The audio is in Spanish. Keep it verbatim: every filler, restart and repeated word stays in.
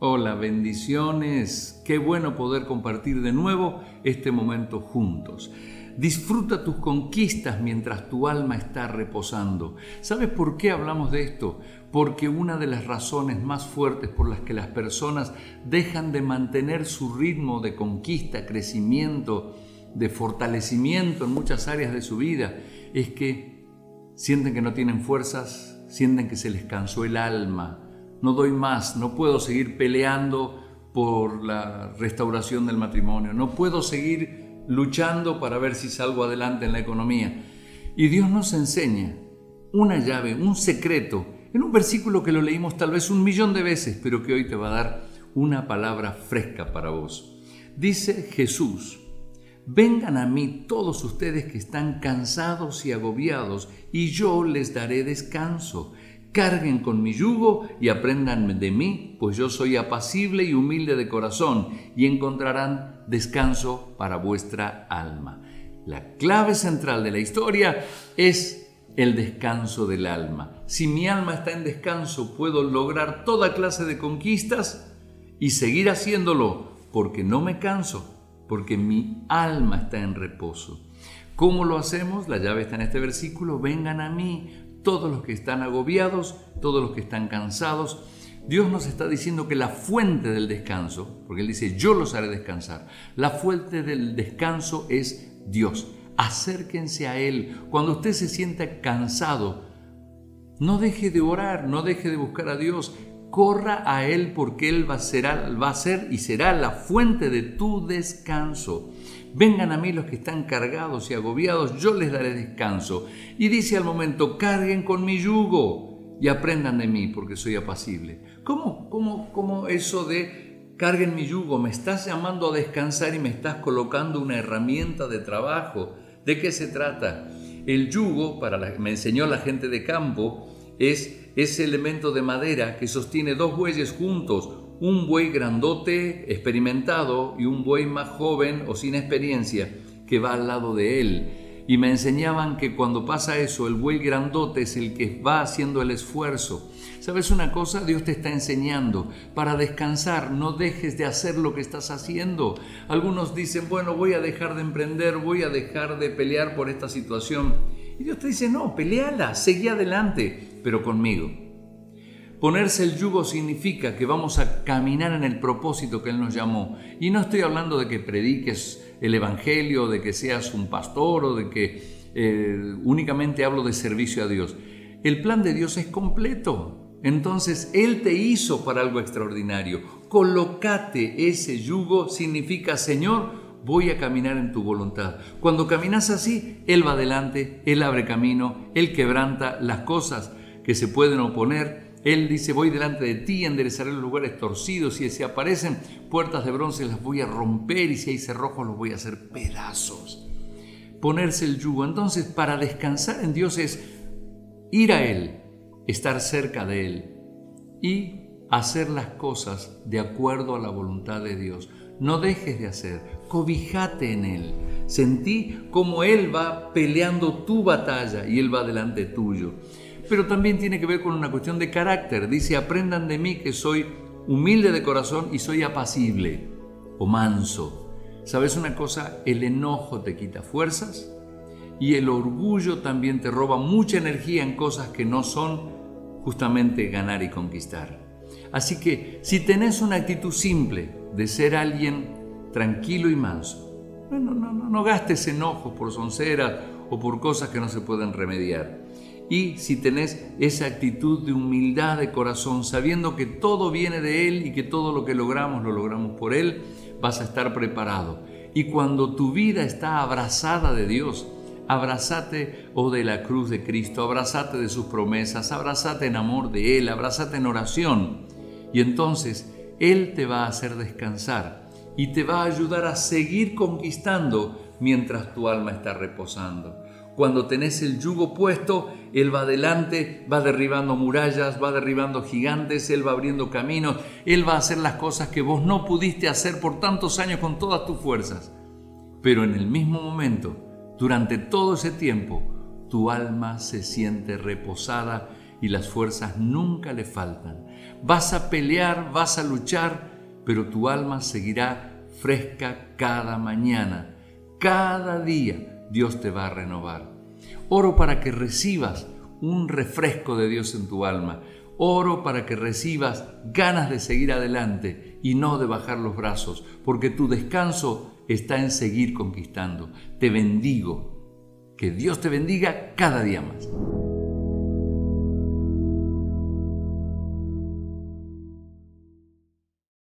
Hola, bendiciones. Qué bueno poder compartir de nuevo este momento juntos. Disfruta tus conquistas mientras tu alma está reposando. ¿Sabes por qué hablamos de esto? Porque una de las razones más fuertes por las que las personas dejan de mantener su ritmo de conquista, crecimiento, de fortalecimiento en muchas áreas de su vida, es que sienten que no tienen fuerzas, sienten que se les cansó el alma. No doy más, no puedo seguir peleando por la restauración del matrimonio, no puedo seguir luchando para ver si salgo adelante en la economía. Y Dios nos enseña una llave, un secreto, en un versículo que lo leímos tal vez un millón de veces, pero que hoy te va a dar una palabra fresca para vos. Dice Jesús: vengan a mí todos ustedes que están cansados y agobiados, y yo les daré descanso. Carguen con mi yugo y aprendan de mí, pues yo soy apacible y humilde de corazón, y encontrarán descanso para vuestra alma. La clave central de la historia es el descanso del alma. Si mi alma está en descanso, puedo lograr toda clase de conquistas y seguir haciéndolo, porque no me canso, porque mi alma está en reposo. ¿Cómo lo hacemos? La llave está en este versículo: vengan a mí todos los que están agobiados, todos los que están cansados. Dios nos está diciendo que la fuente del descanso, porque Él dice, yo los haré descansar, la fuente del descanso es Dios. Acérquense a Él. Cuando usted se sienta cansado, no deje de orar, no deje de buscar a Dios. Corra a Él, porque Él va a ser, va a ser y será la fuente de tu descanso. Vengan a mí los que están cargados y agobiados, yo les daré descanso. Y dice al momento: carguen con mi yugo y aprendan de mí, porque soy apacible. ¿Cómo, cómo, cómo eso de carguen mi yugo? Me estás llamando a descansar y me estás colocando una herramienta de trabajo. ¿De qué se trata? El yugo, para la, me enseñó la gente de campo, es ese elemento de madera que sostiene dos bueyes juntos, un buey grandote, experimentado, y un buey más joven o sin experiencia que va al lado de él. Y me enseñaban que cuando pasa eso, el buey grandote es el que va haciendo el esfuerzo. ¿Sabes una cosa? Dios te está enseñando. Para descansar, no dejes de hacer lo que estás haciendo. Algunos dicen, bueno, voy a dejar de emprender, voy a dejar de pelear por esta situación. Y Dios te dice, no, peleala, seguí adelante, pero conmigo. Ponerse el yugo significa que vamos a caminar en el propósito que Él nos llamó. Y no estoy hablando de que prediques el evangelio, de que seas un pastor, o de que eh, únicamente hablo de servicio a Dios. El plan de Dios es completo. Entonces Él te hizo para algo extraordinario. Colócate ese yugo, significa, Señor, voy a caminar en tu voluntad. Cuando caminas así, Él va adelante, Él abre camino, Él quebranta las cosas que se pueden oponer. Él dice, voy delante de ti, enderezaré los lugares torcidos, y si aparecen puertas de bronce las voy a romper, y si hay cerrojos los voy a hacer pedazos. Ponerse el yugo. Entonces, para descansar en Dios es ir a Él, estar cerca de Él y hacer las cosas de acuerdo a la voluntad de Dios. No dejes de hacer, cobijate en Él. Sentí cómo Él va peleando tu batalla y Él va delante tuyo. Pero también tiene que ver con una cuestión de carácter. Dice, aprendan de mí que soy humilde de corazón y soy apacible o manso. ¿Sabes una cosa? El enojo te quita fuerzas y el orgullo también te roba mucha energía en cosas que no son justamente ganar y conquistar. Así que si tenés una actitud simple de ser alguien tranquilo y manso, no, no, no, no gastes enojos por sonceras o por cosas que no se pueden remediar. Y si tenés esa actitud de humildad de corazón, sabiendo que todo viene de Él y que todo lo que logramos lo logramos por Él, vas a estar preparado. Y cuando tu vida está abrazada de Dios, abrazate o de la cruz de Cristo, abrazate de sus promesas, abrazate en amor de Él, abrazate en oración. Y entonces Él te va a hacer descansar y te va a ayudar a seguir conquistando mientras tu alma está reposando. Cuando tenés el yugo puesto, Él va adelante, va derribando murallas, va derribando gigantes, Él va abriendo caminos, Él va a hacer las cosas que vos no pudiste hacer por tantos años con todas tus fuerzas. Pero en el mismo momento, durante todo ese tiempo, tu alma se siente reposada y las fuerzas nunca le faltan. Vas a pelear, vas a luchar, pero tu alma seguirá fresca cada mañana. Cada día Dios te va a renovar. Oro para que recibas un refresco de Dios en tu alma. Oro para que recibas ganas de seguir adelante y no de bajar los brazos, porque tu descanso está en seguir conquistando. Te bendigo. Que Dios te bendiga cada día más.